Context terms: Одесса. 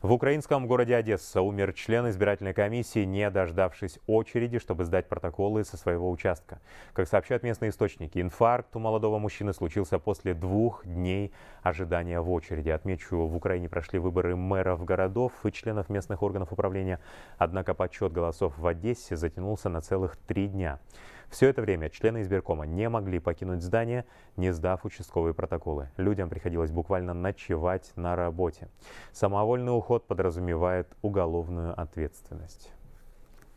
В украинском городе Одесса умер член избирательной комиссии, не дождавшись очереди, чтобы сдать протоколы со своего участка. Как сообщают местные источники, инфаркт у молодого мужчины случился после 2 дней ожидания в очереди. Отмечу, в Украине прошли выборы мэров городов и членов местных органов управления. Однако подсчет голосов в Одессе затянулся на целых 3 дня. Все это время члены избиркома не могли покинуть здание, не сдав участковые протоколы. Людям приходилось буквально ночевать на работе. Самовольный уход подразумевает уголовную ответственность.